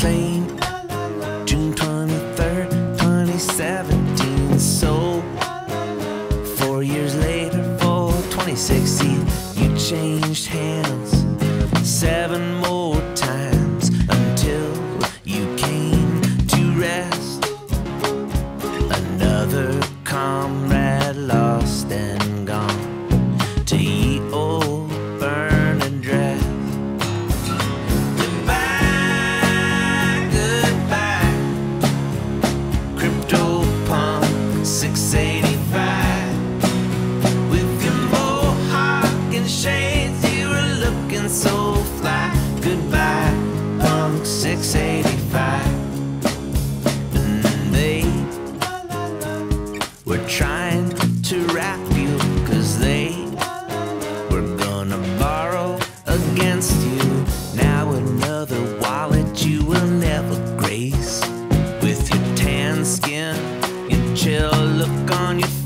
claim. June 23rd, 2017 sold. 4 years later, for 2016, you changed hands 7 more times until you came to rest. Another comrade lost and gone to ye old burn and dress. Goodbye, goodbye, CryptoPunk 685. With your mohawk and shades, you were looking so fly. Goodbye, Punk 685. We're trying to wrap you, 'cause they were gonna borrow against you. Now another wallet you will never grace. With your tan skin, your chill look on your face.